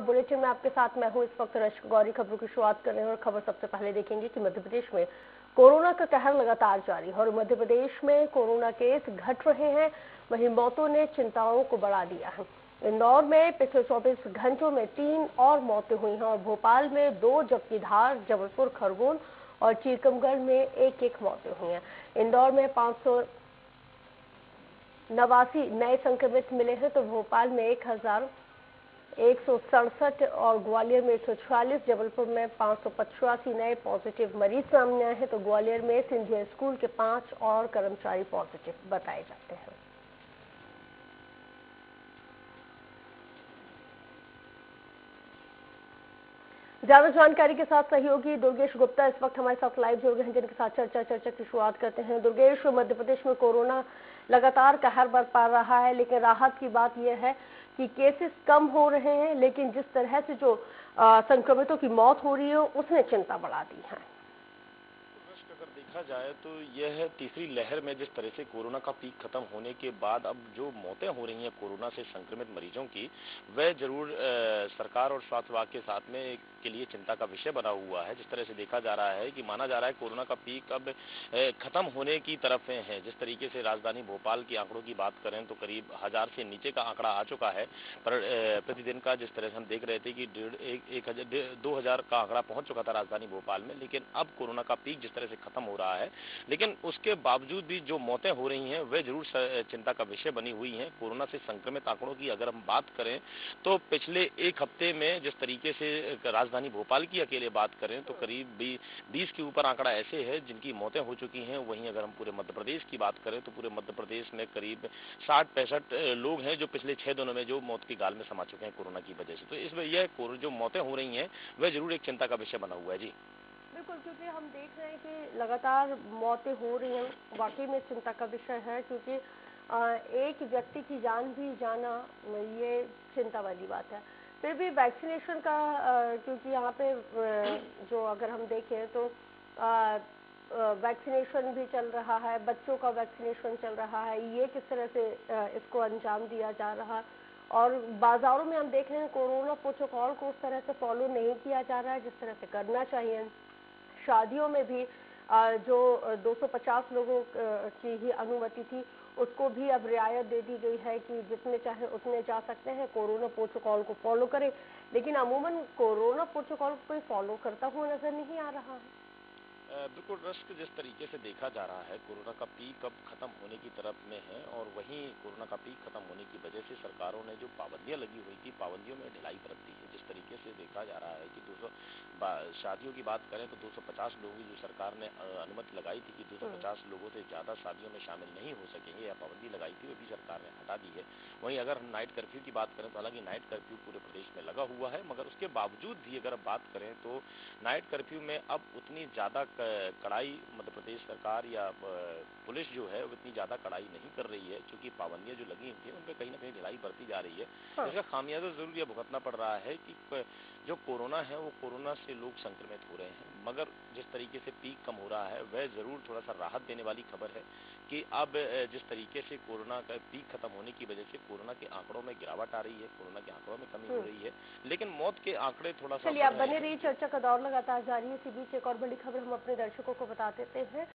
Bulletin में आपके साथ मैं हूं इस वक्त रश्क गौरी। खबरों की शुरुआत कर रहे हैं और खबर सबसे पहले देखेंगे कि मध्य प्रदेश में कोरोना का कहर लगातार जारी है और मध्य प्रदेश में कोरोना केस घट रहे हैं, वहीं मौतों ने चिंताओं को बढ़ा दिया है। इंदौर में पिछले 24 घंटों में 3 और मौतें हुई हैं और भोपाल में 2, जबकि धार, जबलपुर, खरगोन और टीकमगढ़ में 1-1 मौतें हुई हैं। इंदौर में 589 नए संक्रमित मिले हैं तो भोपाल में 1,167 और ग्वालियर में 146, जबलपुर में 585 नए पॉजिटिव मरीज सामने आए हैं तो ग्वालियर में सिंधिया स्कूल के 5 और कर्मचारी पॉजिटिव बताए जाते हैं। ज्यादा जानकारी के साथ सहयोगी दुर्गेश गुप्ता इस वक्त हमारे साथ लाइव जुड़ गए हैं, जिनके साथ चर्चा की शुरुआत करते हैं। दुर्गेश, मध्य प्रदेश में कोरोना लगातार कहर बरपा रहा है, लेकिन राहत की बात यह है कि केसेस कम हो रहे हैं, लेकिन जिस तरह से जो संक्रमितों की मौत हो रही है उसने चिंता बढ़ा दी है। अगर देखा जाए तो यह है तीसरी लहर में जिस तरह से कोरोना का पीक खत्म होने के बाद अब जो मौतें हो रही हैं कोरोना से संक्रमित मरीजों की, वह जरूर सरकार और स्वास्थ्य विभाग के साथ में के लिए चिंता का विषय बना हुआ है। जिस तरह से देखा जा रहा है कि माना जा रहा है कोरोना का पीक अब खत्म होने की तरफ है। जिस तरीके से राजधानी भोपाल के आंकड़ों की बात करें तो करीब 1000 से नीचे का आंकड़ा आ चुका है, पर प्रतिदिन का जिस तरह से हम देख रहे थे कि 1,000-2,000 का आंकड़ा पहुंच चुका था राजधानी भोपाल में, लेकिन अब कोरोना का पीक जिस तरह से खत्म हो रहा है, लेकिन उसके बावजूद भी जो मौतें हो रही हैं वे जरूर चिंता का विषय बनी हुई हैं। कोरोना से संक्रमित आंकड़ों की अगर हम बात करें तो पिछले 1 हफ्ते में जिस तरीके से राजधानी भोपाल की अकेले बात करें तो करीब 20 के ऊपर आंकड़ा ऐसे है जिनकी मौतें हो चुकी हैं। वहीं अगर हम पूरे मध्य प्रदेश की बात करें तो पूरे मध्य प्रदेश में करीब 60-65 लोग हैं जो पिछले 6 दिनों में जो मौत की गाल में समा चुके हैं कोरोना की वजह से। तो इसमें यह जो मौतें हो रही हैं वह जरूर एक चिंता का विषय बना हुआ है। जी बिल्कुल, क्योंकि हम देख रहे हैं कि लगातार मौतें हो रही हैं, वाकई में चिंता का विषय है, क्योंकि एक व्यक्ति की जान भी जाना ये चिंता वाली बात है। फिर भी वैक्सीनेशन का क्योंकि यहाँ पे जो अगर हम देखें तो वैक्सीनेशन भी चल रहा है, बच्चों का वैक्सीनेशन चल रहा है, ये किस तरह से इसको अंजाम दिया जा रहा है। और बाजारों में हम देख रहे हैं कोरोना प्रोटोकॉल को उस तरह से फॉलो नहीं किया जा रहा है जिस तरह से करना चाहिए। शादियों में भी जो 250 लोगों की ही अनुमति थी उसको भी अब रियायत दे दी गई है कि जितने चाहे उतने जा सकते हैं, कोरोना प्रोटोकॉल को फॉलो करें, लेकिन अमूमन कोरोना प्रोटोकॉल को कोई फॉलो करता हुआ नजर नहीं आ रहा है। बिल्कुल रश्क, जिस तरीके से देखा जा रहा है कोरोना का पीक अब खत्म होने की तरफ में है और वहीं कोरोना का पीक खत्म होने की वजह से सरकारों ने जो पाबंदियां लगी हुई थी पाबंदियों में ढिलाई बरत दी है। जिस तरीके से देखा जा रहा है कि 200 शादियों की बात करें तो 250 लोगों की जो सरकार ने अनुमति लगाई थी कि 250 लोगों से ज़्यादा शादियों में शामिल नहीं हो सकेंगे या पाबंदी लगाई थी, वो भी सरकार ने हटा दी है। वहीं अगर हम नाइट कर्फ्यू की बात करें तो हालांकि नाइट कर्फ्यू पूरे प्रदेश में लगा हुआ है, मगर उसके बावजूद भी अगर बात करें तो नाइट कर्फ्यू में अब उतनी ज़्यादा कड़ाई मध्य प्रदेश सरकार या पुलिस जो है वो इतनी ज्यादा कड़ाई नहीं कर रही है, क्योंकि पाबंदियां जो लगी हुई हैं उन पर कहीं ना कहीं ढिलाई बरती जा रही है। इसका खामियाजा जरूर यह भुगतना पड़ रहा है कि जो कोरोना है वो कोरोना से लोग संक्रमित हो रहे हैं, मगर जिस तरीके से पीक कम हो रहा है वह जरूर थोड़ा सा राहत देने वाली खबर है कि अब जिस तरीके से कोरोना का पीक खत्म होने की वजह से कोरोना के आंकड़ों में गिरावट आ रही है, कोरोना के आंकड़ों में कमी हो रही है, लेकिन मौत के आंकड़े थोड़ा सा बने रही। चर्चा का दौर लगातार जारी है। इसी बीच एक और बड़ी खबर अपने दर्शकों को बता देते हैं।